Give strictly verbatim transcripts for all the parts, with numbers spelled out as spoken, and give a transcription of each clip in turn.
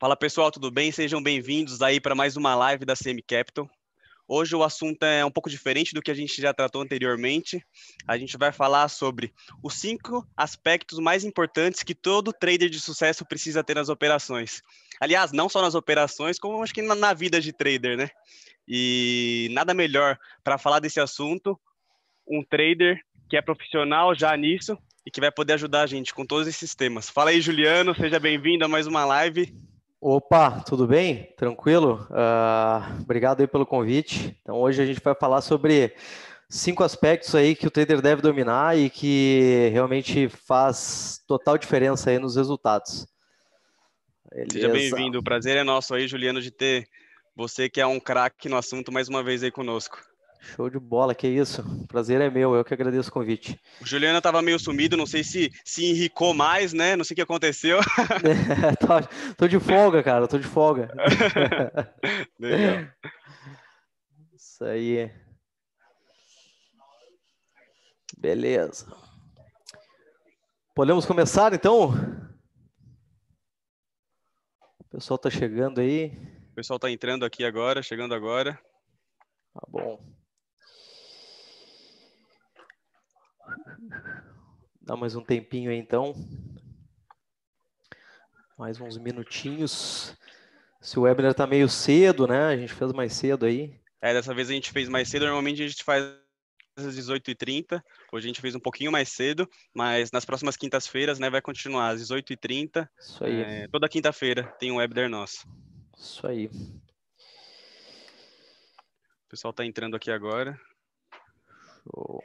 Fala pessoal, tudo bem? Sejam bem-vindos aí para mais uma live da C M Capital. Hoje o assunto é um pouco diferente do que a gente já tratou anteriormente. A gente vai falar sobre os cinco aspectos mais importantes que todo trader de sucesso precisa ter nas operações. Aliás, não só nas operações, como acho que na, na vida de trader, né? E nada melhor para falar desse assunto, um trader que é profissional já nisso e que vai poder ajudar a gente com todos esses temas. Fala aí, Juliano, seja bem-vindo a mais uma live. Opa, tudo bem? Tranquilo? Uh, obrigado aí pelo convite. Então hoje a gente vai falar sobre cinco aspectos aí que o trader deve dominar e que realmente faz total diferença aí nos resultados. Beleza. Seja bem-vindo, o prazer é nosso aí, Juliano, de ter você que é um craque no assunto mais uma vez aí conosco. Show de bola, que isso. Prazer é meu, eu que agradeço o convite. O Juliano estava meio sumido, não sei se se enricou mais, né? Não sei o que aconteceu. É, tô, tô de folga, cara, tô de folga. Legal. Isso aí. Beleza. Podemos começar, então? O pessoal tá chegando aí. O pessoal tá entrando aqui agora, chegando agora. Tá bom. Dá mais um tempinho aí, então. Mais uns minutinhos. Se o webinar tá meio cedo, né? A gente fez mais cedo aí. É, dessa vez a gente fez mais cedo. Normalmente a gente faz às dezoito e trinta. Hoje a gente fez um pouquinho mais cedo. Mas nas próximas quintas-feiras, né? Vai continuar às dezoito e trinta. Isso aí. É, toda quinta-feira tem um webinar nosso. Isso aí. O pessoal tá entrando aqui agora. Show.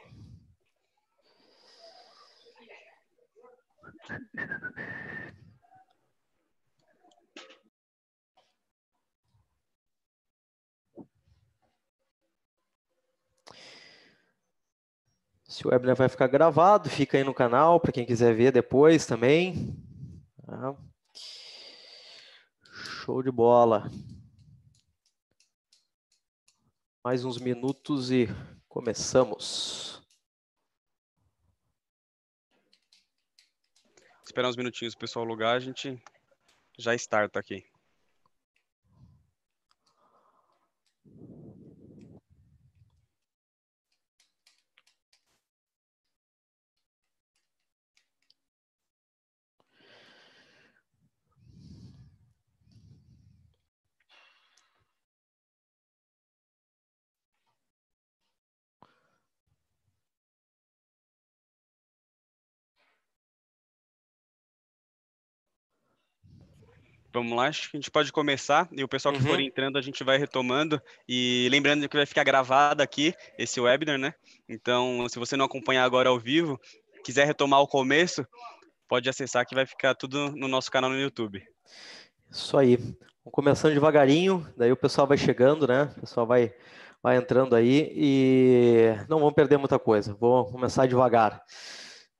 Esse webinar vai ficar gravado, fica aí no canal para quem quiser ver depois também. Tá. Show de bola. Mais uns minutos e começamos. Esperar uns minutinhos o pessoal logar, a gente já starta aqui. Vamos lá, acho que a gente pode começar e o pessoal que uhum. for entrando a gente vai retomando e lembrando que vai ficar gravado aqui esse webinar, né? Então, se você não acompanhar agora ao vivo, quiser retomar o começo, pode acessar que vai ficar tudo no nosso canal no YouTube. Isso aí. Vamos começando devagarinho, daí o pessoal vai chegando, né? O pessoal vai, vai entrando aí e não vamos perder muita coisa. Vou começar devagar.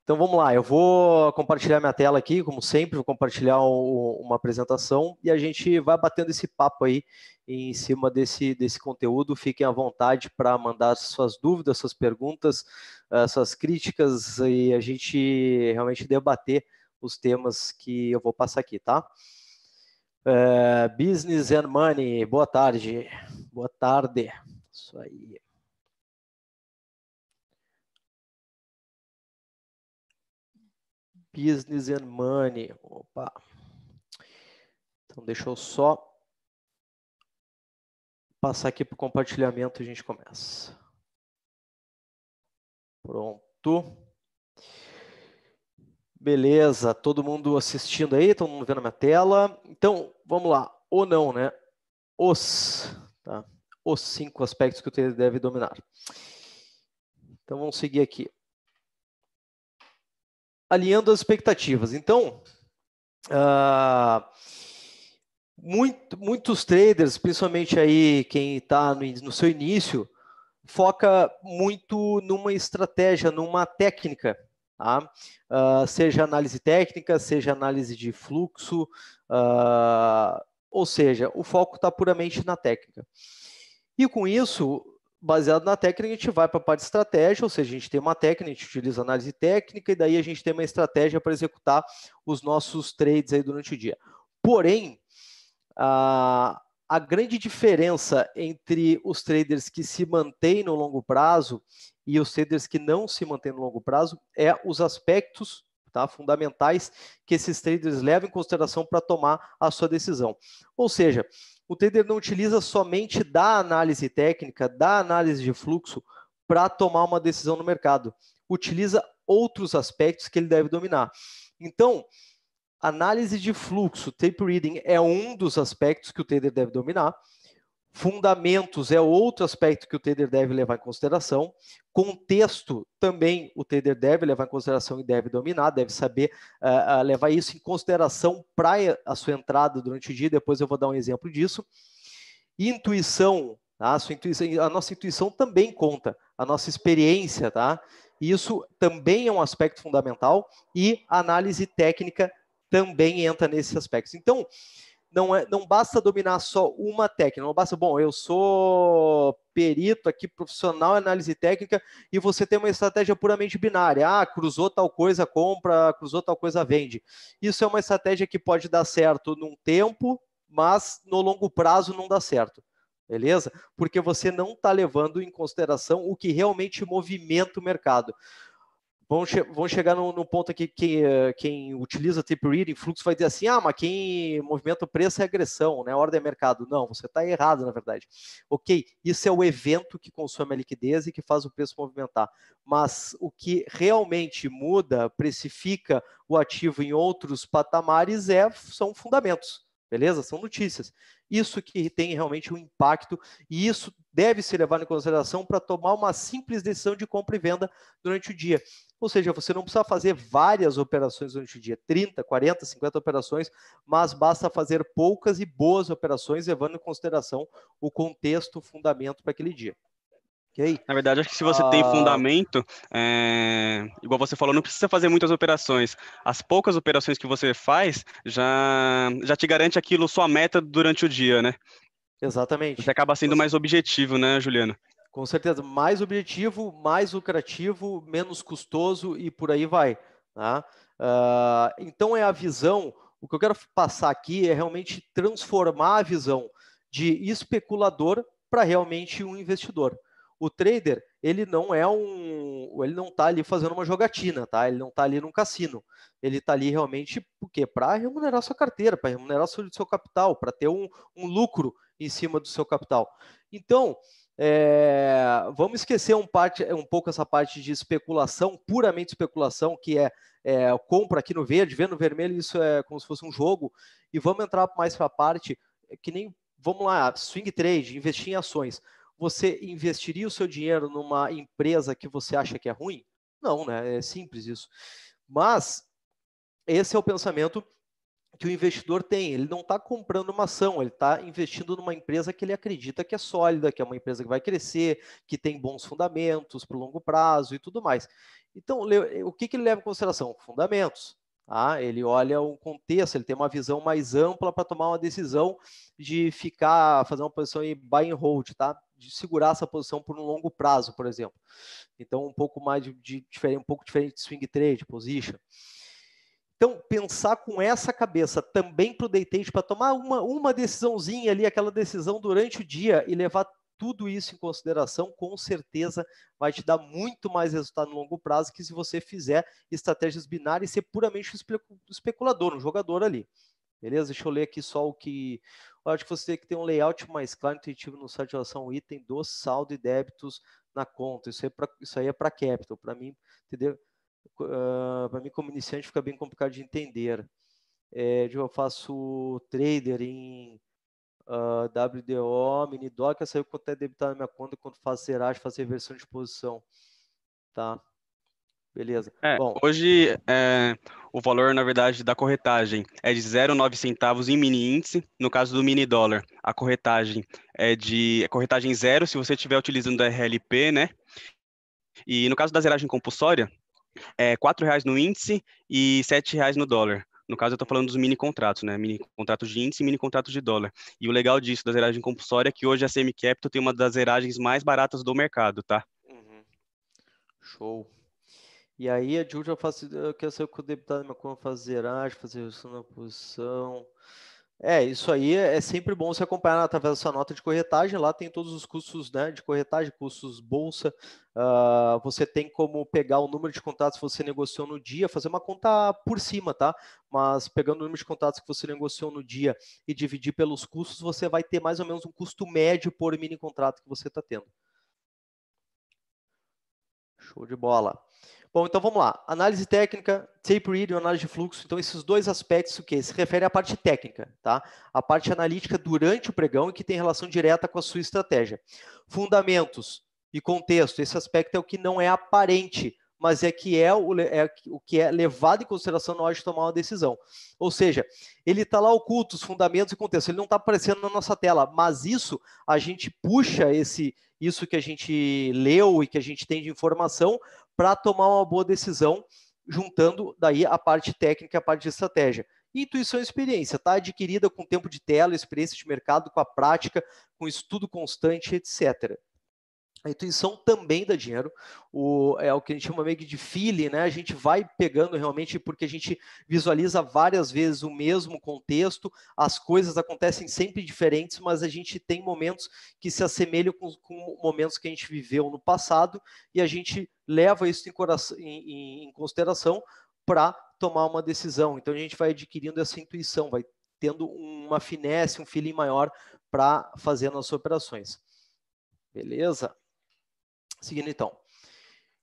Então vamos lá, eu vou compartilhar minha tela aqui, como sempre, vou compartilhar o, uma apresentação e a gente vai batendo esse papo aí em cima desse, desse conteúdo. Fiquem à vontade para mandar suas dúvidas, suas perguntas, uh, suas críticas e a gente realmente debater os temas que eu vou passar aqui, tá? Uh, Business and Money, boa tarde. Boa tarde. Isso aí. Business and Money, opa, então deixa eu só passar aqui para o compartilhamento e a gente começa. Pronto, beleza, todo mundo assistindo aí, todo mundo vendo a minha tela, então vamos lá, ou não, né, os, tá? Os cinco aspectos que o trader deve dominar, então vamos seguir aqui. Alinhando as expectativas. Então, uh, muito, muitos traders, principalmente aí quem está no, no seu início, foca muito numa estratégia, numa técnica, tá? Uh, seja análise técnica, seja análise de fluxo, uh, ou seja, o foco está puramente na técnica. E com isso, baseado na técnica, a gente vai para a parte de estratégia, ou seja, a gente tem uma técnica, a gente utiliza análise técnica e daí a gente tem uma estratégia para executar os nossos trades aí durante o dia. Porém, Ah, a grande diferença entre os traders que se mantêm no longo prazo e os traders que não se mantêm no longo prazo é os aspectos, tá, fundamentais que esses traders levam em consideração para tomar a sua decisão. Ou seja, o trader não utiliza somente da análise técnica, da análise de fluxo, para tomar uma decisão no mercado. Utiliza outros aspectos que ele deve dominar. Então, análise de fluxo, tape reading, é um dos aspectos que o trader deve dominar. Fundamentos é outro aspecto que o trader deve levar em consideração. Contexto também o trader deve levar em consideração e deve dominar, deve saber uh, levar isso em consideração para a sua entrada durante o dia. Depois eu vou dar um exemplo disso. Intuição, tá? a, sua intuição a nossa intuição também conta, a nossa experiência, tá? Isso também é um aspecto fundamental e a análise técnica também entra nesses aspectos. Então, não, é, não basta dominar só uma técnica, não basta, bom, eu sou perito aqui, profissional em análise técnica, e você tem uma estratégia puramente binária. Ah, cruzou tal coisa, compra, cruzou tal coisa, vende. Isso é uma estratégia que pode dar certo num tempo, mas no longo prazo não dá certo. Beleza? Porque você não está levando em consideração o que realmente movimenta o mercado. Vamos, che vamos chegar no, no ponto aqui que uh, quem utiliza tape reading, fluxo, vai dizer assim, ah, mas quem movimenta o preço é agressão, né? Ordem é mercado. Não, você está errado, na verdade. Ok, isso é o evento que consome a liquidez e que faz o preço movimentar. Mas o que realmente muda, precifica o ativo em outros patamares é, são fundamentos. Beleza? São notícias. Isso que tem realmente um impacto e isso deve ser levado em consideração para tomar uma simples decisão de compra e venda durante o dia. Ou seja, você não precisa fazer várias operações durante o dia, trinta, quarenta, cinquenta operações, mas basta fazer poucas e boas operações, levando em consideração o contexto, o fundamento para aquele dia. Okay? Na verdade, acho que se você ah... tem fundamento, é... igual você falou, não precisa fazer muitas operações. As poucas operações que você faz já, já te garante aquilo, sua meta durante o dia, né? Exatamente. Você acaba sendo mais objetivo, né, Juliano? Com certeza. Mais objetivo, mais lucrativo, menos custoso e por aí vai. Tá? Uh, então é a visão, o que eu quero passar aqui é realmente transformar a visão de especulador para realmente um investidor. O trader, ele não é um, ele não está ali fazendo uma jogatina, tá? Ele não está ali num cassino. Ele está ali realmente para remunerar sua carteira, para remunerar o seu, seu capital, para ter um, um lucro em cima do seu capital. Então, é, vamos esquecer um, parte, um pouco essa parte de especulação, puramente especulação, que é, é compra aqui no verde, vendo no vermelho, isso é como se fosse um jogo, e vamos entrar mais para a parte que nem, vamos lá, swing trade, investir em ações. Você investiria o seu dinheiro numa empresa que você acha que é ruim? Não, né? É simples isso. Mas esse é o pensamento que o investidor tem. Ele não está comprando uma ação, ele está investindo numa empresa que ele acredita que é sólida, que é uma empresa que vai crescer, que tem bons fundamentos para o longo prazo e tudo mais. Então, o que que ele leva em consideração? Fundamentos. Ah, ele olha o contexto, ele tem uma visão mais ampla para tomar uma decisão de ficar, fazer uma posição em buy and hold, tá? De segurar essa posição por um longo prazo, por exemplo. Então, um pouco mais de, de diferente, um pouco diferente de swing trade, position. Então, pensar com essa cabeça também para o day trade, para tomar uma, uma decisãozinha ali, aquela decisão durante o dia e levar tudo isso em consideração, com certeza vai te dar muito mais resultado no longo prazo que se você fizer estratégias binárias e ser puramente um especulador, um jogador ali. Beleza? Deixa eu ler aqui só o que... Eu acho que você tem que ter um layout mais claro e intuitivo no site em relação ao item do saldo e débitos na conta. Isso, é pra, isso aí é para Capital. Para mim, entendeu? Uh, para mim, como iniciante, fica bem complicado de entender. É, eu faço trader em... Uh, W D O, mini-doc, eu saio quanto é debitado na minha conta quando faço zeragem, faço reversão de posição. Tá? Beleza. É, bom, hoje, é, o valor, na verdade, da corretagem é de zero vírgula nove centavos em mini-índice. No caso do mini-dólar, a corretagem é de é corretagem zero se você estiver utilizando a R L P, né? E no caso da zeragem compulsória, é quatro reais no índice e sete reais no dólar. No caso, eu estou falando dos mini contratos, né? Mini contratos de índice e mini contratos de dólar. E o legal disso, da zeragem compulsória, é que hoje a C M Capital tem uma das zeragens mais baratas do mercado, tá? Uhum. Show. E aí, a Júlia, eu quero saber o que o debitado da minha conta faz zeragem, fazer redução na posição. É, isso aí é sempre bom você acompanhar através da sua nota de corretagem, lá tem todos os custos, né, de corretagem, custos bolsa, uh, você tem como pegar o número de contatos que você negociou no dia, fazer uma conta por cima, tá? Mas pegando o número de contatos que você negociou no dia e dividir pelos custos, você vai ter mais ou menos um custo médio por mini contrato que você está tendo. Show de bola. Bom, então vamos lá. Análise técnica, tape reading, análise de fluxo. Então, esses dois aspectos, o que se refere à parte técnica, tá? A parte analítica durante o pregão e que tem relação direta com a sua estratégia. Fundamentos e contexto. Esse aspecto é o que não é aparente, mas é que é o, é o que é levado em consideração na hora de tomar uma decisão. Ou seja, ele está lá oculto, os fundamentos e contexto. Ele não está aparecendo na nossa tela, mas isso a gente puxa esse, isso que a gente leu e que a gente tem de informação para tomar uma boa decisão, juntando daí a parte técnica e a parte de estratégia. Intuição e experiência, tá? Adquirida com tempo de tela, experiência de mercado, com a prática, com estudo constante, etcétera. A intuição também dá dinheiro, o, é o que a gente chama meio que de feeling, né? A gente vai pegando realmente porque a gente visualiza várias vezes o mesmo contexto, as coisas acontecem sempre diferentes, mas a gente tem momentos que se assemelham com, com momentos que a gente viveu no passado e a gente leva isso em, coração, em, em consideração para tomar uma decisão. Então a gente vai adquirindo essa intuição, vai tendo uma finesse, um feeling maior para fazer nossas operações. Beleza? Seguindo então.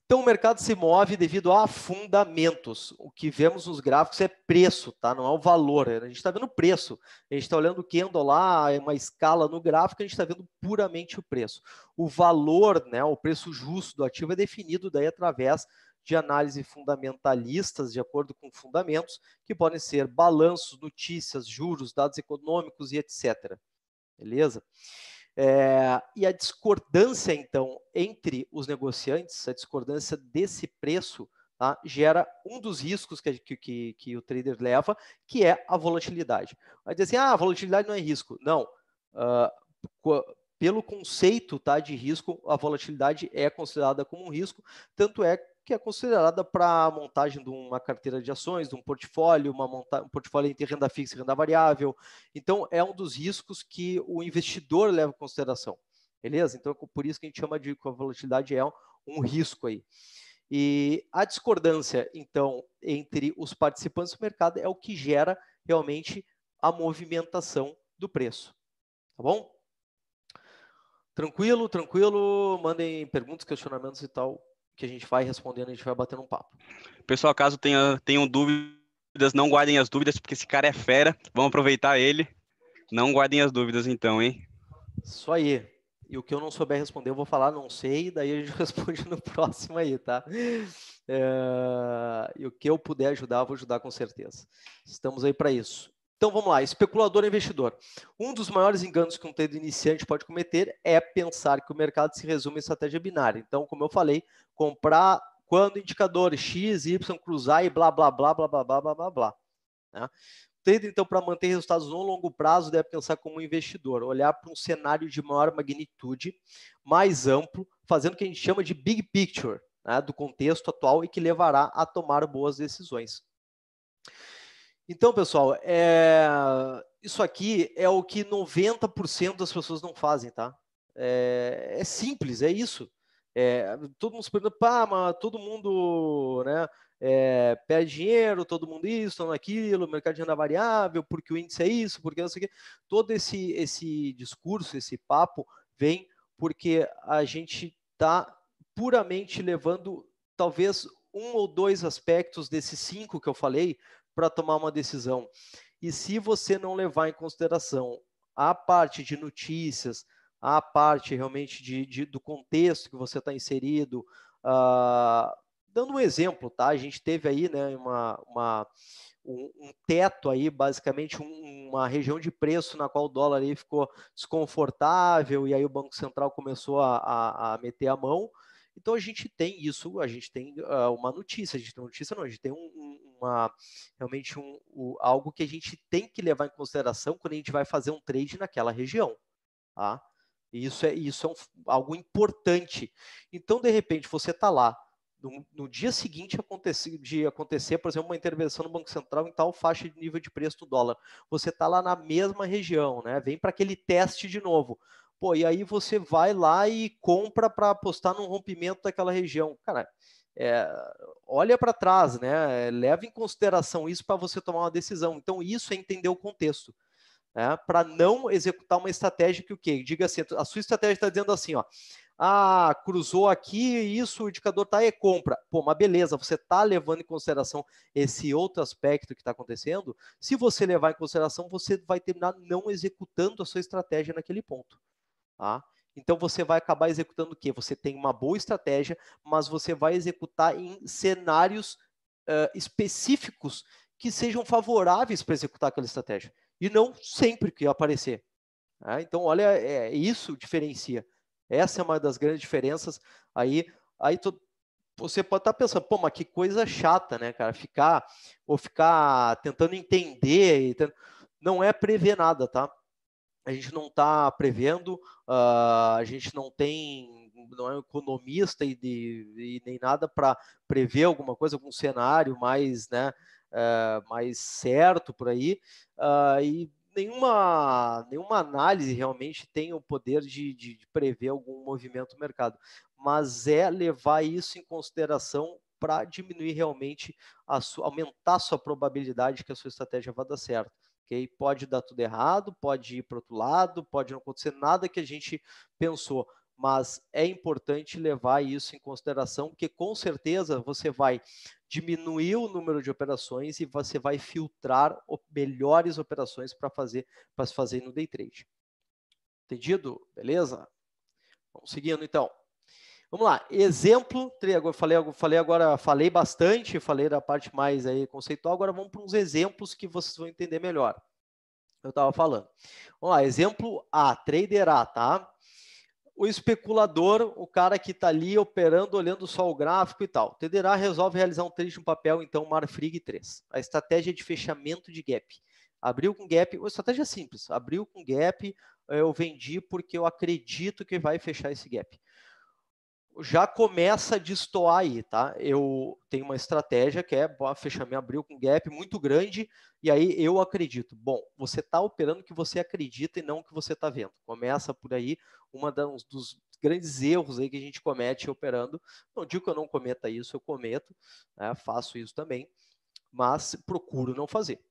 Então, o mercado se move devido a fundamentos. O que vemos nos gráficos é preço, tá? Não é o valor. A gente está vendo o preço. A gente está olhando o candle lá, é uma escala no gráfico, a gente está vendo puramente o preço. O valor, né, o preço justo do ativo é definido daí através de análise fundamentalistas, de acordo com fundamentos, que podem ser balanços, notícias, juros, dados econômicos e etcétera. Beleza? É, e a discordância, então, entre os negociantes, a discordância desse preço, tá, gera um dos riscos que, que, que o trader leva, que é a volatilidade. Vai dizer assim, ah, a volatilidade não é risco. Não, uh, pelo conceito, tá, de risco, a volatilidade é considerada como um risco, tanto é que é considerada para a montagem de uma carteira de ações, de um portfólio, uma monta... um portfólio entre renda fixa e renda variável. Então, é um dos riscos que o investidor leva em consideração. Beleza? Então, é por isso que a gente chama de que a volatilidade é um risco aí. E a discordância, então, entre os participantes do mercado é o que gera realmente a movimentação do preço. Tá bom? Tranquilo, tranquilo. Mandem perguntas, questionamentos e tal, que a gente vai respondendo, a gente vai batendo um papo. Pessoal, caso tenha, tenham dúvidas, não guardem as dúvidas, porque esse cara é fera, vamos aproveitar ele. Não guardem as dúvidas então, hein? Isso aí. E o que eu não souber responder, eu vou falar, não sei, daí a gente responde no próximo aí, tá? É... E o que eu puder ajudar, eu vou ajudar com certeza. Estamos aí para isso. Então vamos lá, especulador e investidor. Um dos maiores enganos que um trader iniciante pode cometer é pensar que o mercado se resume em estratégia binária. Então, como eu falei, comprar quando indicador X, Y, cruzar e blá, blá, blá, blá, blá, blá, blá, blá. Né? O trader, então, para manter resultados no longo prazo, deve pensar como um investidor, olhar para um cenário de maior magnitude, mais amplo, fazendo o que a gente chama de big picture, né, do contexto atual e que levará a tomar boas decisões. Então, pessoal, é... isso aqui é o que noventa por cento das pessoas não fazem, tá? É, é simples, é isso. É... Todo mundo se pergunta, pá, mas todo mundo, né, é... perde dinheiro, todo mundo isso, todo mundo aquilo, mercado de renda variável, porque o índice é isso, porque não sei o quê. Todo esse, esse discurso, esse papo vem porque a gente está puramente levando talvez um ou dois aspectos desses cinco que eu falei, para tomar uma decisão. E se você não levar em consideração a parte de notícias, a parte realmente de, de, do contexto que você está inserido, uh, dando um exemplo, tá? A gente teve aí, né, uma, uma, um, um teto aí, basicamente um, uma região de preço na qual o dólar aí ficou desconfortável e aí o Banco Central começou a, a, a meter a mão. Então, a gente tem isso, a gente tem uh, uma notícia, a gente tem uma notícia não, a gente tem um, um, uma, realmente um, um, algo que a gente tem que levar em consideração quando a gente vai fazer um trade naquela região. Tá? E isso é, isso é um, algo importante. Então, de repente, você está lá, no, no dia seguinte acontecer, de acontecer, por exemplo, uma intervenção no Banco Central em tal faixa de nível de preço do dólar, você está lá na mesma região, né? Vem para aquele teste de novo. Pô, e aí você vai lá e compra para apostar no rompimento daquela região. Cara, é, olha para trás, né? Leva em consideração isso para você tomar uma decisão. Então, isso é entender o contexto, né? Para não executar uma estratégia que o quê? Diga assim, a sua estratégia está dizendo assim, ó, ah, cruzou aqui, isso, o indicador está e compra. Pô, mas beleza, você está levando em consideração esse outro aspecto que está acontecendo? Se você levar em consideração, você vai terminar não executando a sua estratégia naquele ponto. Tá? Então, você vai acabar executando o quê? Você tem uma boa estratégia, mas você vai executar em cenários uh, específicos que sejam favoráveis para executar aquela estratégia. E não sempre que aparecer. Tá? Então, olha, é, isso diferencia. Essa é uma das grandes diferenças. Aí, aí tu, você pode estar pensando, pô, mas que coisa chata, né, cara? Ficar, ou ficar tentando entender. E tent... Não é prever nada, tá? A gente não está prevendo, uh, a gente não tem, não é um economista e, de, e nem nada para prever alguma coisa, algum cenário mais, né, uh, mais certo por aí. Uh, e nenhuma, nenhuma análise realmente tem o poder de, de, de prever algum movimento do mercado, mas é levar isso em consideração para diminuir realmente, a sua, aumentar a sua probabilidade que a sua estratégia vá dar certo. Okay? Pode dar tudo errado, pode ir para outro lado, pode não acontecer nada que a gente pensou, mas é importante levar isso em consideração, porque com certeza você vai diminuir o número de operações e você vai filtrar melhores operações para fazer, para se fazer no day trade. Entendido? Beleza? Vamos seguindo então. Vamos lá, exemplo, falei, falei agora, falei bastante, falei da parte mais aí conceitual, agora vamos para uns exemplos que vocês vão entender melhor. Eu estava falando. Vamos lá, exemplo A, trader A, tá? O especulador, o cara que está ali operando, olhando só o gráfico e tal. O trader A resolve realizar um trade de um papel, então, Marfrig três. A estratégia é de fechamento de gap. Abriu com gap, a estratégia é simples, abriu com gap, eu vendi porque eu acredito que vai fechar esse gap. Já começa a destoar aí, tá? Eu tenho uma estratégia que é fechamento, abriu com gap muito grande, e aí eu acredito. Bom, você está operando o que você acredita e não o que você está vendo. Começa por aí, uma das, dos grandes erros aí que a gente comete operando. Não digo que eu não cometa isso, eu cometo, né? Faço isso também, mas procuro não fazer.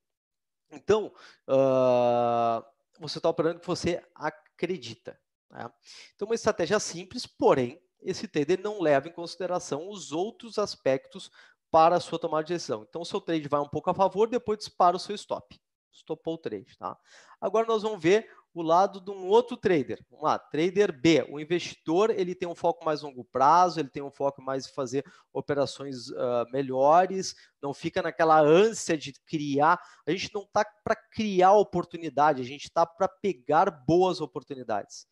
Então, uh, você está operando o que você acredita, né? Então, uma estratégia simples, porém, esse trader não leva em consideração os outros aspectos para a sua tomada de decisão. Então, o seu trade vai um pouco a favor, depois dispara o seu stop. Stopou o trade, tá? Agora, nós vamos ver o lado de um outro trader. Vamos lá, trader B. O investidor, ele tem um foco mais longo prazo, ele tem um foco mais em fazer operações uh, melhores, não fica naquela ânsia de criar. A gente não está para criar oportunidade, a gente está para pegar boas oportunidades.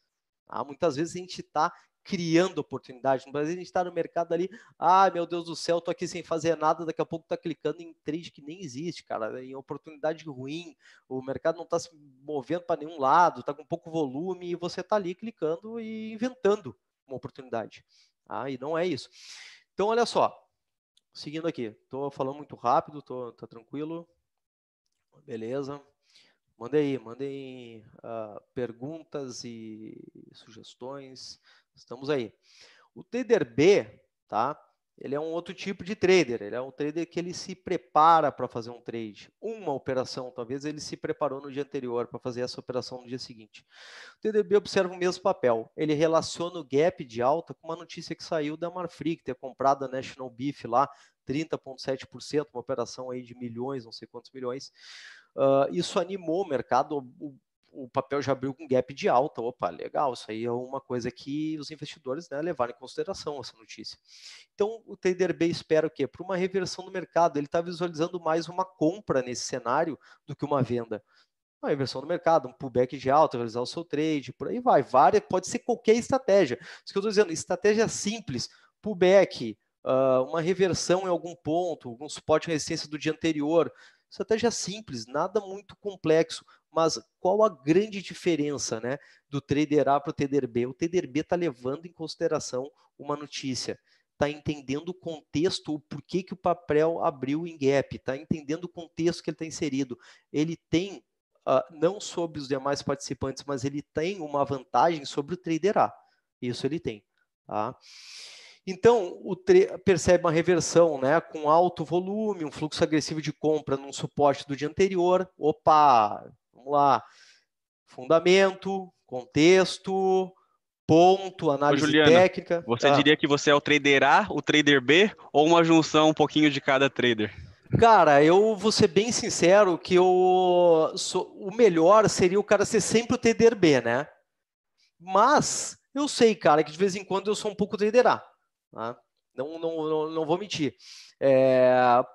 Tá? Muitas vezes a gente está criando oportunidade. No Brasil, a gente está no mercado ali, ah, meu Deus do céu, tô aqui sem fazer nada, daqui a pouco tá clicando em trade que nem existe, cara, em oportunidade ruim, o mercado não tá se movendo para nenhum lado, tá com pouco volume, e você tá ali clicando e inventando uma oportunidade. Ah, e não é isso. Então, olha só, seguindo aqui, tô falando muito rápido, tô, tô tranquilo, beleza. Mandei, mandei uh, perguntas e sugestões. Estamos aí. O trader B, tá? Ele é um outro tipo de trader. Ele é um trader que ele se prepara para fazer um trade. Uma operação, talvez ele se preparou no dia anterior para fazer essa operação no dia seguinte. O trader B observa o mesmo papel. Ele relaciona o gap de alta com uma notícia que saiu da Marfrig, ter comprado a National Beef lá, trinta vírgula sete por cento, uma operação aí de milhões, não sei quantos milhões. Uh, isso animou o mercado. O, o papel já abriu com gap de alta, opa, legal, isso aí é uma coisa que os investidores, né, levaram em consideração essa notícia. Então, o trader B espera o quê? Por uma reversão do mercado, ele está visualizando mais uma compra nesse cenário do que uma venda. Uma reversão do mercado, um pullback de alta, realizar o seu trade, por aí vai, várias, pode ser qualquer estratégia. Isso que eu estou dizendo, estratégia simples, pullback, uh, uma reversão em algum ponto, algum suporte e resistência do dia anterior, estratégia simples, nada muito complexo. Mas qual a grande diferença, né, do trader A para o trader B? O trader B está levando em consideração uma notícia. está entendendo o contexto, o porquê que o papel abriu em gap, está entendendo o contexto que ele está inserido. Ele tem, uh, não sobre os demais participantes, mas ele tem uma vantagem sobre o trader A. Isso ele tem. Tá? Então, o percebe uma reversão, né, com alto volume, um fluxo agressivo de compra num suporte do dia anterior. Opa, vamos lá. Fundamento, contexto... ponto, análise Ô, Juliano, técnica. Você ah. diria que você é o trader A, o trader B, ou uma junção um pouquinho de cada trader? Cara, eu vou ser bem sincero que eu sou, o melhor seria o cara ser sempre o trader B, né? Mas eu sei, cara, que de vez em quando eu sou um pouco trader A. Né? Não, não, não, não vou mentir. É,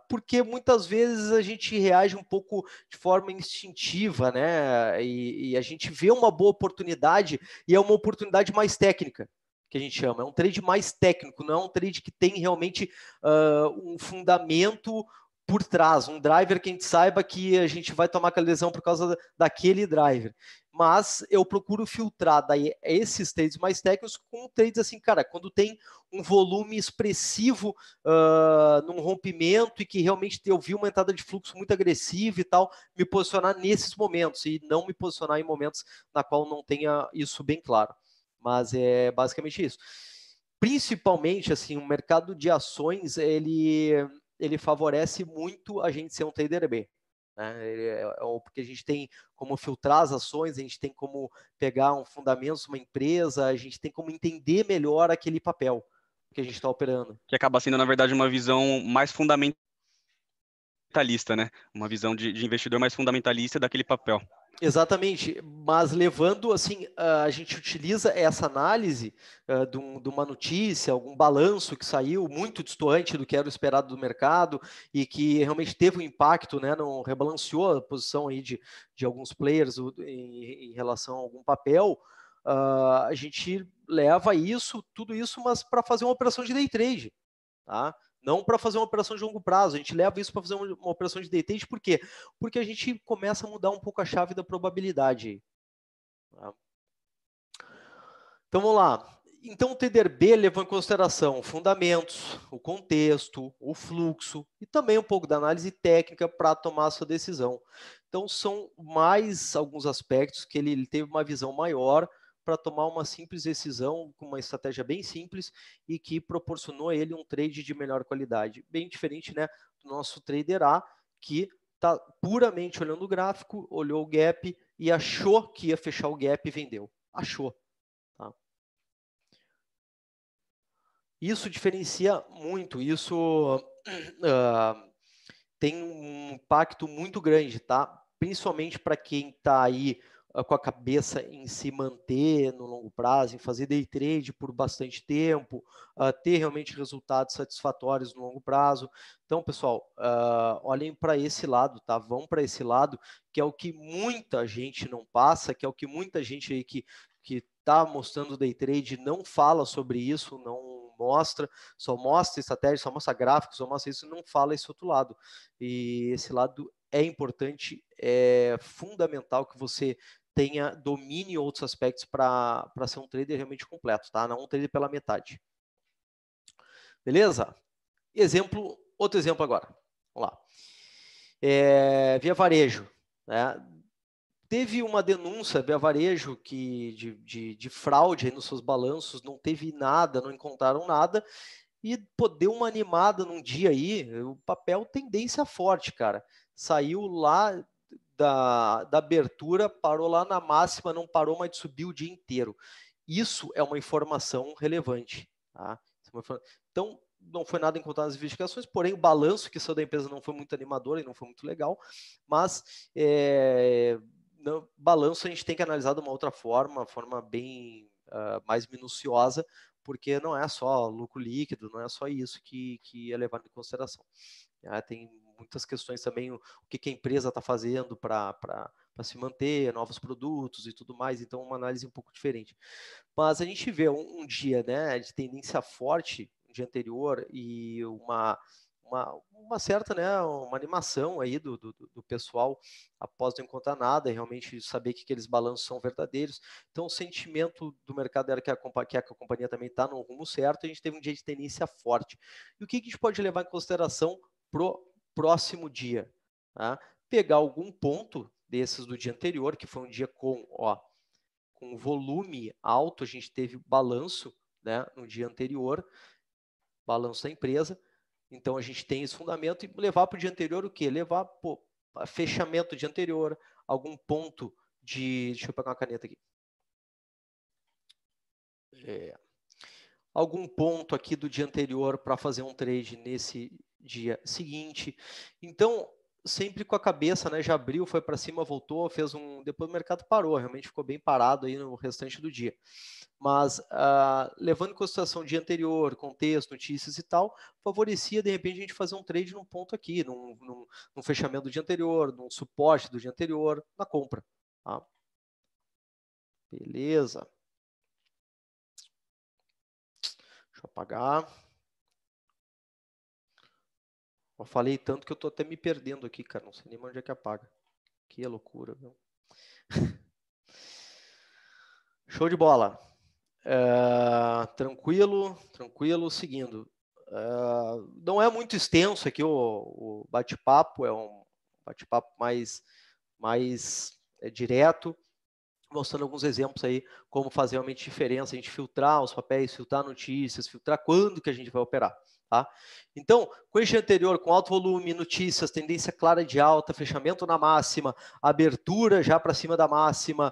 porque muitas vezes a gente reage um pouco de forma instintiva, né? E, e a gente vê uma boa oportunidade e é uma oportunidade mais técnica, que a gente chama. É um trade mais técnico, não é um trade que tem realmente uh, um fundamento por trás, um driver que a gente saiba que a gente vai tomar aquela lesão por causa daquele driver. Mas eu procuro filtrar daí esses trades mais técnicos com trades assim, cara, quando tem um volume expressivo uh, num rompimento e que realmente eu vi uma entrada de fluxo muito agressiva e tal, me posicionar nesses momentos e não me posicionar em momentos na qual não tenha isso bem claro. Mas é basicamente isso. Principalmente, assim, o mercado de ações, ele, ele favorece muito a gente ser um trader B. Né? Porque a gente tem como filtrar as ações, a gente tem como pegar um fundamento de uma empresa, a gente tem como entender melhor aquele papel que a gente está operando. Que acaba sendo, na verdade, uma visão mais fundamentalista, né? Uma visão de, de investidor mais fundamentalista daquele papel. Exatamente, mas levando assim, a gente utiliza essa análise de uma notícia, algum balanço que saiu muito distante do que era o esperado do mercado e que realmente teve um impacto, né, não rebalanceou a posição aí de, de alguns players em, em relação a algum papel, uh, a gente leva isso, tudo isso, mas para fazer uma operação de day trade, tá? Não para fazer uma operação de longo prazo. A gente leva isso para fazer uma operação de day trade. Por quê? Porque a gente começa a mudar um pouco a chave da probabilidade. Então, vamos lá. Então, o trader B levou em consideração fundamentos, o contexto, o fluxo e também um pouco da análise técnica para tomar a sua decisão. Então, são mais alguns aspectos que ele, ele teve uma visão maior para tomar uma simples decisão, com uma estratégia bem simples e que proporcionou a ele um trade de melhor qualidade. Bem diferente, né, do nosso trader A, que está puramente olhando o gráfico, olhou o gap e achou que ia fechar o gap e vendeu. Achou. Tá? Isso diferencia muito, isso uh, tem um impacto muito grande, tá? Principalmente para quem está aí com a cabeça em se manter no longo prazo, em fazer day trade por bastante tempo, uh, ter realmente resultados satisfatórios no longo prazo. Então, pessoal, uh, olhem para esse lado, tá? Vão para esse lado, que é o que muita gente não passa, que é o que muita gente aí que que está mostrando day trade não fala sobre isso, não mostra, só mostra estratégia, só mostra gráficos, só mostra isso, não fala esse outro lado. E esse lado é importante, é fundamental que você tenha, domine outros aspectos para ser um trader realmente completo, tá? Não um trader pela metade. Beleza? Exemplo, outro exemplo agora. Vamos lá. É, Via Varejo, né? Teve uma denúncia, Via Varejo, que de, de, de fraude aí nos seus balanços, não teve nada, não encontraram nada, e pô, deu uma animada num dia aí, o papel tendência forte, cara. Saiu lá Da, da abertura, parou lá na máxima, não parou, mas subiu o dia inteiro. Isso é uma informação relevante. Tá? Então, não foi nada encontrado nas investigações, porém o balanço que saiu da empresa não foi muito animador e não foi muito legal, mas é, no balanço a gente tem que analisar de uma outra forma, forma bem uh, mais minuciosa, porque não é só lucro líquido, não é só isso que, que é levado em consideração. Ah, tem muitas questões também, o que, que a empresa está fazendo para se manter, novos produtos e tudo mais, então uma análise um pouco diferente. Mas a gente vê um, um dia, né, de tendência forte, um dia anterior, e uma, uma, uma certa, né, uma animação aí do, do, do pessoal após não encontrar nada e realmente saber que aqueles balanços são verdadeiros. Então, o sentimento do mercado era que a, que a companhia também está no rumo certo, a gente teve um dia de tendência forte. E o que, que a gente pode levar em consideração para o próximo dia? Tá? Pegar algum ponto desses do dia anterior, que foi um dia com, ó, com volume alto, a gente teve balanço, né, no dia anterior, balanço da empresa. Então, a gente tem esse fundamento e levar para o dia anterior o quê? Levar para fechamento do dia anterior, algum ponto de... Deixa eu pegar uma caneta aqui. É, algum ponto aqui do dia anterior para fazer um trade nesse dia seguinte. Então, sempre com a cabeça, né? Já abriu, foi para cima, voltou, fez um... Depois o mercado parou, realmente ficou bem parado aí no restante do dia. Mas ah, levando em consideração o dia anterior, contexto, notícias e tal, favorecia de repente a gente fazer um trade num ponto aqui, num, num, num fechamento do dia anterior, num suporte do dia anterior, na compra. Tá? Beleza. Deixa eu apagar. Eu falei tanto que eu tô até me perdendo aqui, cara. Não sei nem onde é que apaga. Que loucura, viu? Show de bola. Uh, tranquilo, tranquilo. Seguindo. Uh, não é muito extenso aqui o, o bate-papo. É um bate-papo mais, mais é, direto. Mostrando alguns exemplos aí, como fazer realmente diferença, a gente filtrar os papéis, filtrar notícias, filtrar quando que a gente vai operar, tá? Então, com este anterior, com alto volume, notícias, tendência clara de alta, fechamento na máxima, abertura já para cima da máxima,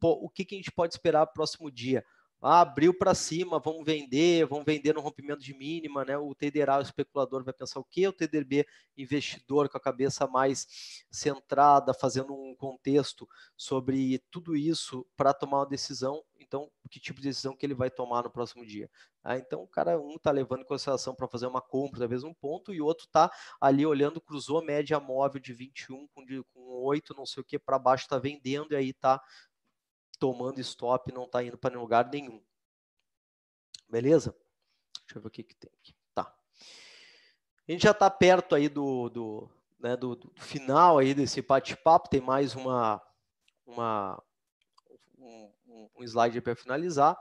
pô, o que, que a gente pode esperar para o próximo dia? Ah, abriu para cima, vamos vender, vamos vender no rompimento de mínima, né? O trader A, o especulador, vai pensar o quê? O trader B, investidor, com a cabeça mais centrada, fazendo um contexto sobre tudo isso para tomar uma decisão. Então, que tipo de decisão que ele vai tomar no próximo dia? Ah, então, o cara, um está levando em consideração para fazer uma compra, talvez um ponto, e o outro está ali olhando, cruzou a média móvel de vinte e um com, de, com oito, não sei o que, para baixo está vendendo, e aí está tomando stop, não está indo para nenhum lugar nenhum. Beleza? Deixa eu ver o que, que tem aqui. Tá. A gente já está perto aí do, do, né, do, do final aí desse bate-papo. Tem mais uma, uma, um, um slide para finalizar.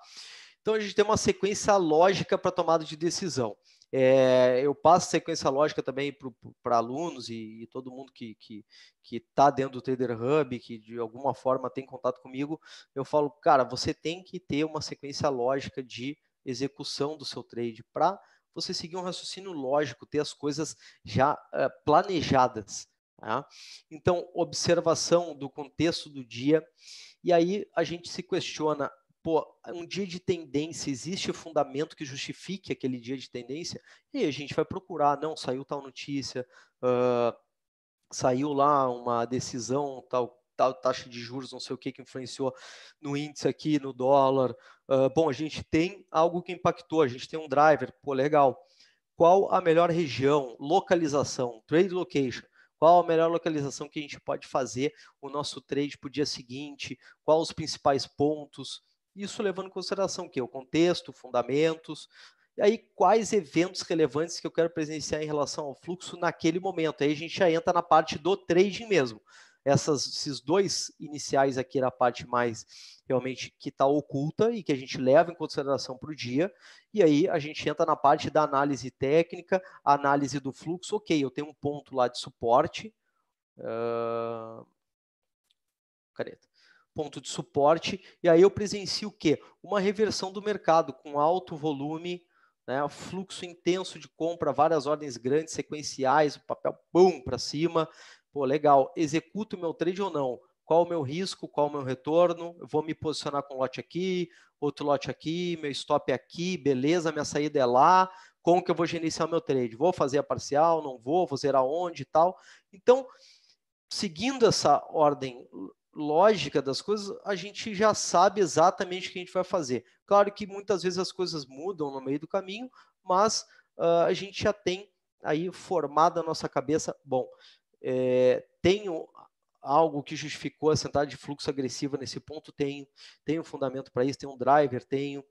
Então, a gente tem uma sequência lógica para tomada de decisão. É, eu passo sequência lógica também para alunos e, e todo mundo que que está dentro do Trader Hub, que de alguma forma tem contato comigo, eu falo, cara, você tem que ter uma sequência lógica de execução do seu trade para você seguir um raciocínio lógico, ter as coisas já uh, planejadas. Tá? Então, observação do contexto do dia. E aí a gente se questiona, pô, um dia de tendência, existe fundamento que justifique aquele dia de tendência? E a gente vai procurar, não, saiu tal notícia, uh, saiu lá uma decisão, tal, tal taxa de juros, não sei o que, que influenciou no índice aqui, no dólar. Uh, bom, a gente tem algo que impactou, a gente tem um driver, pô, legal. Qual a melhor região, localização, trade location? Qual a melhor localização que a gente pode fazer o nosso trade para o dia seguinte? Quais os principais pontos? Isso levando em consideração o quê? O contexto, fundamentos, e aí quais eventos relevantes que eu quero presenciar em relação ao fluxo naquele momento. Aí a gente já entra na parte do trading mesmo. Essas, esses dois iniciais aqui era a parte mais realmente que está oculta e que a gente leva em consideração para o dia. E aí a gente entra na parte da análise técnica, análise do fluxo. Ok, eu tenho um ponto lá de suporte. Uh... Careta. Ponto de suporte, e aí eu presencio o quê? Uma reversão do mercado com alto volume, né, fluxo intenso de compra, várias ordens grandes, sequenciais, o papel bum para cima. Pô, legal, executo o meu trade ou não? Qual o meu risco? Qual o meu retorno? Eu vou me posicionar com um lote aqui, outro lote aqui, meu stop aqui, beleza, minha saída é lá. Como que eu vou gerenciar o meu trade? Vou fazer a parcial? Não vou? Vou zerar onde e tal? Então, seguindo essa ordem lógica das coisas, a gente já sabe exatamente o que a gente vai fazer. Claro que muitas vezes as coisas mudam no meio do caminho, mas uh, a gente já tem aí formada a nossa cabeça. Bom, é, tenho algo que justificou a entrada de fluxo agressiva nesse ponto? Tenho. Tenho fundamento para isso? Tenho um driver? Tenho.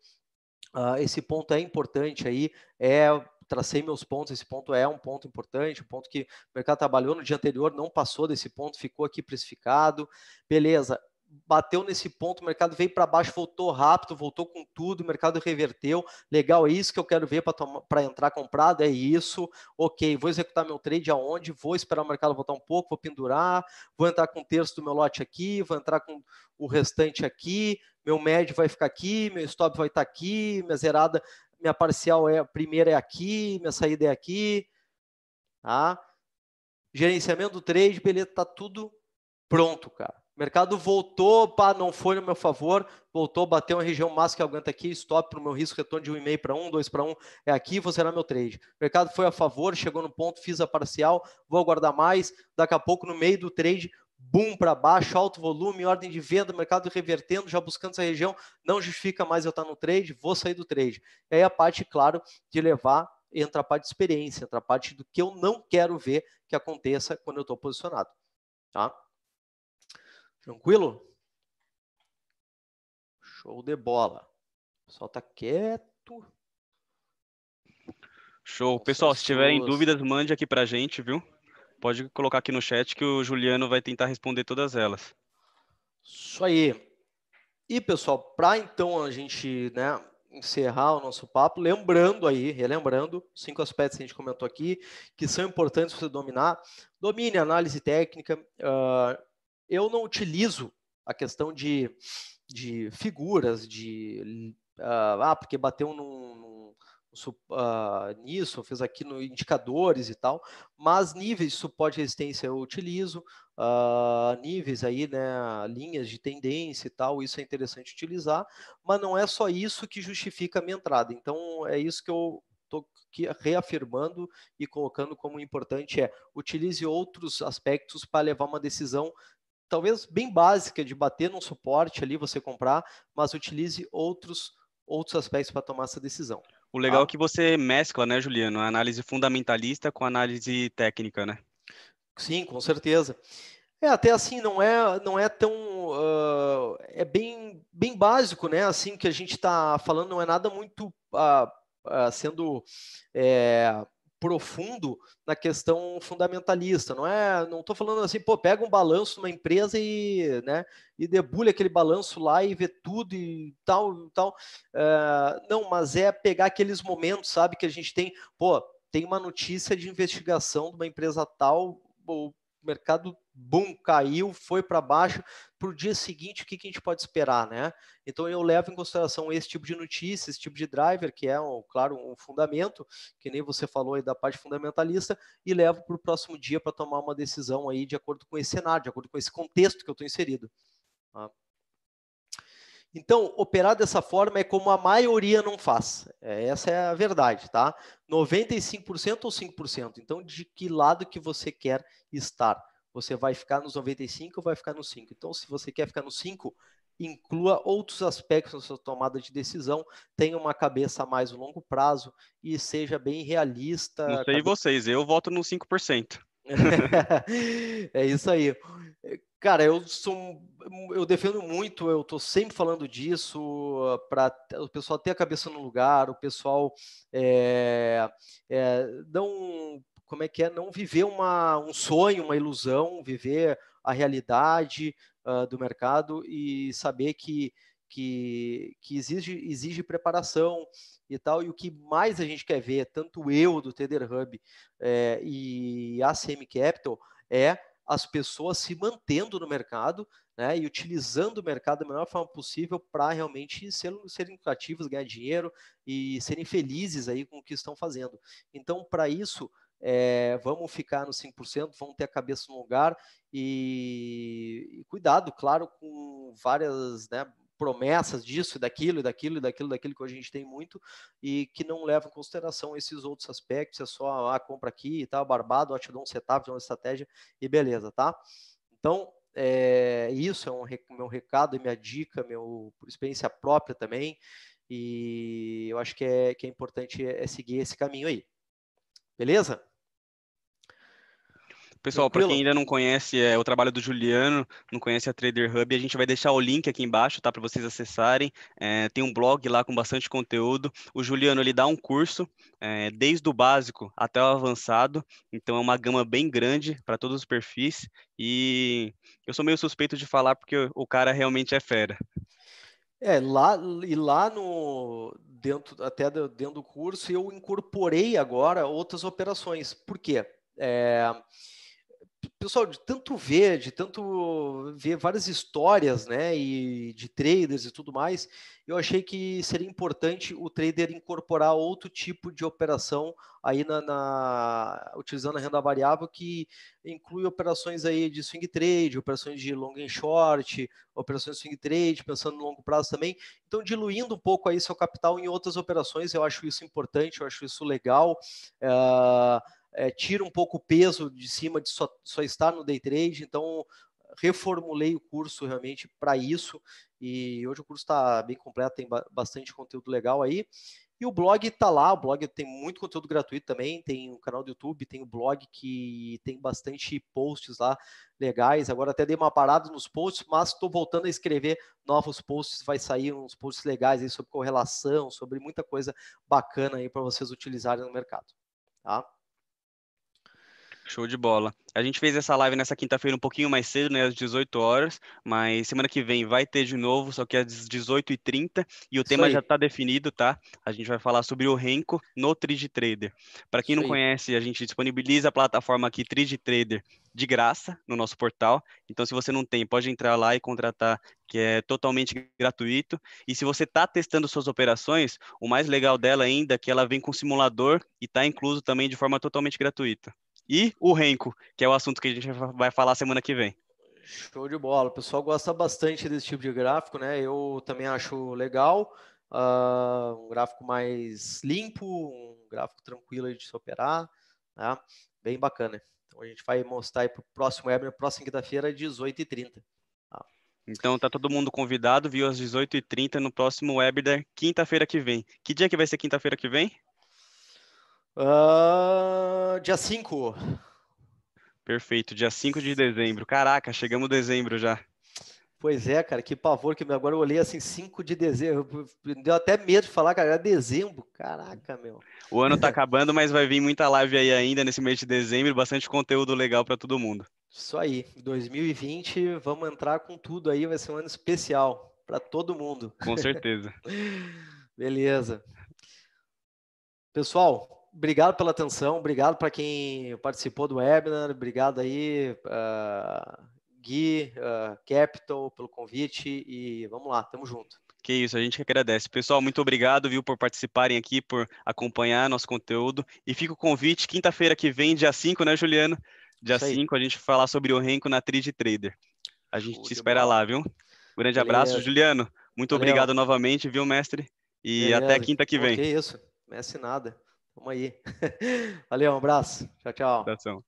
Uh, esse ponto é importante aí, é tracei meus pontos, esse ponto é um ponto importante, um ponto que o mercado trabalhou no dia anterior, não passou desse ponto, ficou aqui precificado, beleza. Bateu nesse ponto, o mercado veio para baixo, voltou rápido, voltou com tudo, o mercado reverteu, legal, é isso que eu quero ver para entrar comprado, é isso, ok, vou executar meu trade aonde, vou esperar o mercado voltar um pouco, vou pendurar, vou entrar com um terço do meu lote aqui, vou entrar com o restante aqui, meu médio vai ficar aqui, meu stop vai estar aqui, minha zerada, minha parcial é a primeira é aqui, minha saída é aqui, tá? Gerenciamento do trade, beleza, tá tudo pronto, cara. O mercado voltou, pá, não foi no meu favor, voltou, bateu uma região máxima que aguenta aqui, stop para o meu risco, retorno de um vírgula cinco para um, dois para um, é aqui, vou zerar meu trade. O mercado foi a favor, chegou no ponto, fiz a parcial, vou aguardar mais, daqui a pouco no meio do trade, boom para baixo, alto volume, ordem de venda, mercado revertendo, já buscando essa região, não justifica mais eu estar no trade, vou sair do trade. E aí a parte, claro, de levar, entra a parte de experiência, entra a parte do que eu não quero ver que aconteça quando eu estou posicionado, tá? Tranquilo? Show de bola. O pessoal tá quieto. Show. Pessoal, se tiverem dúvidas, mande aqui pra gente, viu? Pode colocar aqui no chat que o Juliano vai tentar responder todas elas. Isso aí. E, pessoal, para então a gente, né, encerrar o nosso papo, lembrando aí, relembrando, cinco aspectos que a gente comentou aqui, que são importantes para você dominar. Domine análise técnica, uh, eu não utilizo a questão de, de figuras, de uh, ah, porque bateu num, num, uh, nisso, fez aqui no indicadores e tal, mas níveis de suporte e resistência eu utilizo, uh, níveis aí, né, linhas de tendência e tal, isso é interessante utilizar, mas não é só isso que justifica a minha entrada, então é isso que eu estou reafirmando e colocando como importante, é utilize outros aspectos para levar uma decisão talvez bem básica de bater num suporte ali, você comprar, mas utilize outros, outros aspectos para tomar essa decisão. O legal, tá? É que você mescla, né, Juliano, a análise fundamentalista com a análise técnica, né? Sim, com certeza. É, até assim, não é, não é tão... Uh, é bem, bem básico, né? Assim que a gente está falando, não é nada muito uh, uh, sendo... É, profundo na questão fundamentalista, não é, não estou falando assim, pô, pega um balanço de uma empresa e, né, e debulha aquele balanço lá e vê tudo e tal, tal, uh, não, mas é pegar aqueles momentos, sabe, que a gente tem, pô, tem uma notícia de investigação de uma empresa tal, o mercado, boom, caiu, foi para baixo, para o dia seguinte, o que, que a gente pode esperar, né? Então, eu levo em consideração esse tipo de notícia, esse tipo de driver, que é, um, claro, um fundamento, que nem você falou aí da parte fundamentalista, e levo para o próximo dia para tomar uma decisão aí de acordo com esse cenário, de acordo com esse contexto que eu estou inserido. Tá? Então, operar dessa forma é como a maioria não faz. É, essa é a verdade, tá? noventa e cinco por cento ou cinco por cento. Então, de que lado que você quer estar? Você vai ficar nos noventa e cinco por cento ou vai ficar nos cinco por cento? Então, se você quer ficar nos cinco por cento, inclua outros aspectos na sua tomada de decisão, tenha uma cabeça a mais no longo prazo e seja bem realista. Não sei cabe... vocês, eu voto nos cinco por cento. É isso aí. Cara, eu sou, eu defendo muito, eu estou sempre falando disso, para o pessoal ter a cabeça no lugar, o pessoal é, é, não... como é que é, não viver uma, um sonho, uma ilusão, viver a realidade uh, do mercado e saber que, que, que exige, exige preparação e tal. E o que mais a gente quer ver, tanto eu do Trader Hub é, e a C M Capital, é as pessoas se mantendo no mercado, né, e utilizando o mercado da melhor forma possível para realmente ser, serem lucrativos, ganhar dinheiro e serem felizes aí com o que estão fazendo. Então, para isso... É, vamos ficar nos cinco por cento, vamos ter a cabeça no lugar e, e cuidado, claro, com várias, né, promessas disso e daquilo e daquilo e daquilo, daquilo que hoje a gente tem muito e que não leva em consideração esses outros aspectos, é só a ah, compra aqui e tal, barbado, ó, te dou um setup, te dou uma estratégia e beleza, tá? Então, é, isso é um meu recado e minha dica, minha experiência própria também, e eu acho que é, que é importante é seguir esse caminho aí. Beleza? Pessoal, para quem ainda não conhece é, o trabalho do Juliano, não conhece a Trader Hub, a gente vai deixar o link aqui embaixo, tá? Para vocês acessarem. É, tem um blog lá com bastante conteúdo. O Juliano, ele dá um curso é, desde o básico até o avançado. Então, é uma gama bem grande para todos os perfis. E eu sou meio suspeito de falar porque o cara realmente é fera. É, lá, e lá no... Dentro, até dentro do curso, eu incorporei agora outras operações. Por quê? É, pessoal, de tanto ver, de tanto ver várias histórias, né, e de traders e tudo mais, eu achei que seria importante o trader incorporar outro tipo de operação aí na, na utilizando a renda variável, que inclui operações aí de swing trade, operações de long and short, operações de swing trade, pensando no longo prazo também. Então, diluindo um pouco aí seu capital em outras operações, eu acho isso importante, eu acho isso legal. É... É, tira um pouco o peso de cima de só, só estar no day trade. Então, reformulei o curso realmente para isso, e hoje o curso está bem completo, tem ba bastante conteúdo legal aí, e o blog está lá, o blog tem muito conteúdo gratuito também, tem o canal do YouTube, tem o blog que tem bastante posts lá legais. Agora até dei uma parada nos posts, mas estou voltando a escrever novos posts, vai sair uns posts legais aí sobre correlação, sobre muita coisa bacana aí para vocês utilizarem no mercado, tá? Show de bola. A gente fez essa live nessa quinta-feira um pouquinho mais cedo, né, às dezoito horas, mas semana que vem vai ter de novo, só que às dezoito e trinta, e o Isso tema aí. Já está definido, tá? A gente vai falar sobre o Renko no três G Trader. Para quem Isso não aí. Conhece, a gente disponibiliza a plataforma aqui três G Trader de graça no nosso portal, então se você não tem, pode entrar lá e contratar, que é totalmente gratuito. E se você está testando suas operações, o mais legal dela ainda é que ela vem com simulador e está incluso também de forma totalmente gratuita. E o Renko, que é o assunto que a gente vai falar semana que vem. Show de bola. O pessoal gosta bastante desse tipo de gráfico, né? Eu também acho legal. Uh, um gráfico mais limpo, um gráfico tranquilo de se operar, né? Bem bacana. Então, a gente vai mostrar aí para o próximo webinar, próxima quinta-feira, dezoito e trinta. Tá? Então, tá todo mundo convidado, viu? Às dezoito e trinta no próximo webinar, quinta-feira que vem. Que dia que vai ser quinta-feira que vem? Uh, dia cinco. Perfeito, dia cinco de dezembro. Caraca, chegamos em dezembro já. Pois é, cara, que pavor. Que agora eu olhei assim, cinco de dezembro. Deu até medo de falar, cara, era dezembro. Caraca, meu. O ano tá acabando, mas vai vir muita live aí ainda nesse mês de dezembro. Bastante conteúdo legal para todo mundo. Isso aí, dois mil e vinte, vamos entrar com tudo aí. Vai ser um ano especial para todo mundo. Com certeza. Beleza. Pessoal, obrigado pela atenção, obrigado para quem participou do webinar, obrigado aí, uh, Gui, uh, Capital, pelo convite, e vamos lá, tamo junto. Que isso, a gente que agradece. Pessoal, muito obrigado, viu, por participarem aqui, por acompanhar nosso conteúdo, e fica o convite, quinta-feira que vem, dia cinco, né, Juliano? Dia cinco, a gente vai falar sobre o Renko na três G Trader. A gente te espera lá, viu? Grande abraço, Juliano, muito obrigado novamente, viu, mestre? E até quinta que vem. Que isso, não é assim nada. Vamos aí. Valeu, um abraço. Tchau, tchau.